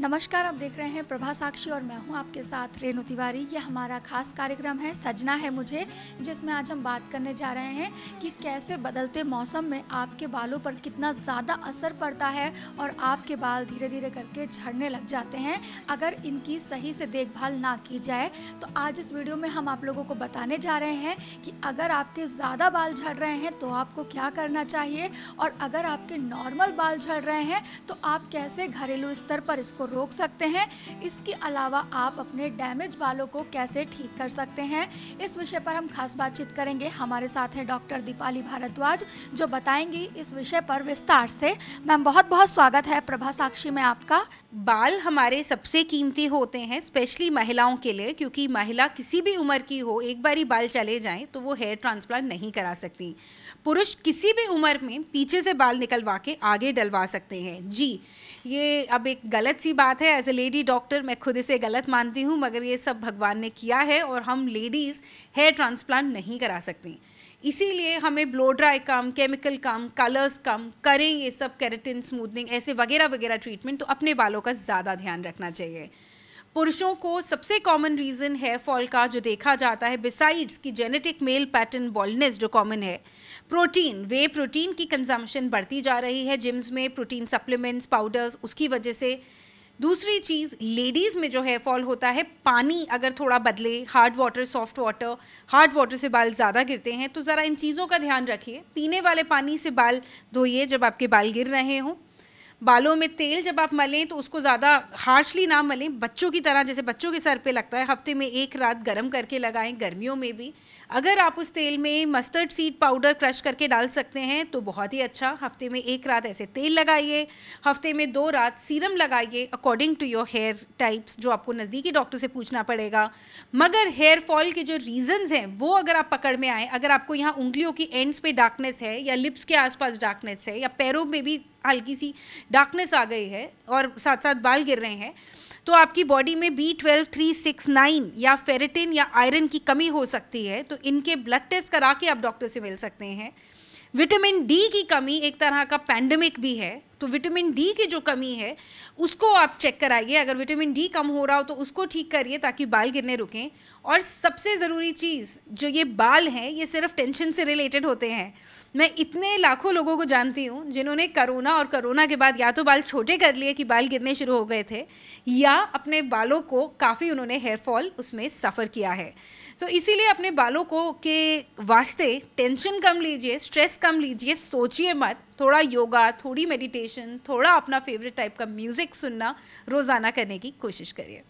नमस्कार, आप देख रहे हैं प्रभा साक्षी और मैं हूं आपके साथ रेणु तिवारी। ये हमारा खास कार्यक्रम है सजना है मुझे, जिसमें आज हम बात करने जा रहे हैं कि कैसे बदलते मौसम में आपके बालों पर कितना ज़्यादा असर पड़ता है और आपके बाल धीरे धीरे करके झड़ने लग जाते हैं अगर इनकी सही से देखभाल ना की जाए। तो आज इस वीडियो में हम आप लोगों को बताने जा रहे हैं कि अगर आपके ज़्यादा बाल झड़ रहे हैं तो आपको क्या करना चाहिए, और अगर आपके नॉर्मल बाल झड़ रहे हैं तो आप कैसे घरेलू स्तर पर इसको रोक सकते हैं। इसके अलावा आप अपने डैमेज बालों को कैसे ठीक कर सकते हैं, इस विषय पर हम खास बातचीत करेंगे। हमारे साथ हैं डॉक्टर दीपाली भारद्वाज, जो बताएंगी इस विषय पर विस्तार से। मैम, बहुत बहुत स्वागत है प्रभा साक्षी में आपका। बाल हमारे सबसे कीमती होते हैं, स्पेशली महिलाओं के लिए, क्योंकि महिला किसी भी उम्र की हो, एक बार ही बाल चले जाएं तो वो हेयर ट्रांसप्लांट नहीं करा सकती। पुरुष किसी भी उम्र में पीछे से बाल निकलवा के आगे डलवा सकते हैं। जी, ये अब एक गलत सी बात है, एज ए लेडी डॉक्टर मैं खुद इसे गलत मानती हूँ, मगर ये सब भगवान ने किया है और हम लेडीज़ हेयर ट्रांसप्लांट नहीं करा सकती। इसीलिए हमें ब्लो ड्राई कम, केमिकल कम, कलर्स कम करें, ये सब केराटिन स्मूथनिंग ऐसे वगैरह वगैरह ट्रीटमेंट, तो अपने बालों का ज़्यादा ध्यान रखना चाहिए। पुरुषों को सबसे कॉमन रीज़न हेयर फॉल का जो देखा जाता है, बिसाइड्स की जेनेटिक मेल पैटर्न बॉल्डनेस जो कॉमन है, प्रोटीन, वे प्रोटीन की कंजम्पशन बढ़ती जा रही है जिम्स में, प्रोटीन सप्लीमेंट्स, पाउडर्स, उसकी वजह से। दूसरी चीज़, लेडीज़ में जो हेयर फॉल होता है, पानी अगर थोड़ा बदले, hard water, soft water, hard water से बाल ज़्यादा गिरते हैं, तो ज़रा इन चीज़ों का ध्यान रखिए। पीने वाले पानी से बाल धोइए जब आपके बाल गिर रहे हों। बालों में तेल जब आप मलें तो उसको ज़्यादा हार्शली ना मलें, बच्चों की तरह जैसे बच्चों के सर पे लगता है, हफ्ते में एक रात गर्म करके लगाएं, गर्मियों में भी। अगर आप उस तेल में मस्टर्ड सीड पाउडर क्रश करके डाल सकते हैं तो बहुत ही अच्छा। हफ्ते में एक रात ऐसे तेल लगाइए, हफ्ते में 2 रात सीरम लगाइए, according to your hair types, जो आपको नज़दीकी डॉक्टर से पूछना पड़ेगा। मगर हेयर फॉल के जो रीज़न्स हैं वो अगर आप पकड़ में आएँ, अगर आपको यहाँ उंगलियों की एंड्स पे डार्कनेस है, या लिप्स के आसपास डार्कनेस है, या पैरों में भी हल्की सी डार्कनेस आ गई है और साथ साथ बाल गिर रहे हैं, तो आपकी बॉडी में B12, 3, 6, 9 या फेरेटिन या आयरन की कमी हो सकती है। तो इनके ब्लड टेस्ट करा के आप डॉक्टर से मिल सकते हैं। विटामिन डी की कमी एक तरह का पैंडमिक भी है, तो विटामिन डी की जो कमी है उसको आप चेक कराइए। अगर विटामिन डी कम हो रहा हो तो उसको ठीक करिए ताकि बाल गिरने रुकें। और सबसे ज़रूरी चीज़, जो ये बाल हैं ये सिर्फ टेंशन से रिलेटेड होते हैं। मैं इतने लाखों लोगों को जानती हूँ जिन्होंने कोरोना और कोरोना के बाद या तो बाल छोटे कर लिए कि बाल गिरने शुरू हो गए थे, या अपने बालों को काफ़ी उन्होंने हेयर फॉल उसमें सफ़र किया है। तो इसीलिए अपने बालों को के वास्ते टेंशन कम लीजिए, स्ट्रेस कम लीजिए, सोचिए मत, थोड़ा योगा, थोड़ी मेडिटेशन, थोड़ा अपना फेवरेट टाइप का म्यूज़िक सुनना रोज़ाना करने की कोशिश करिए।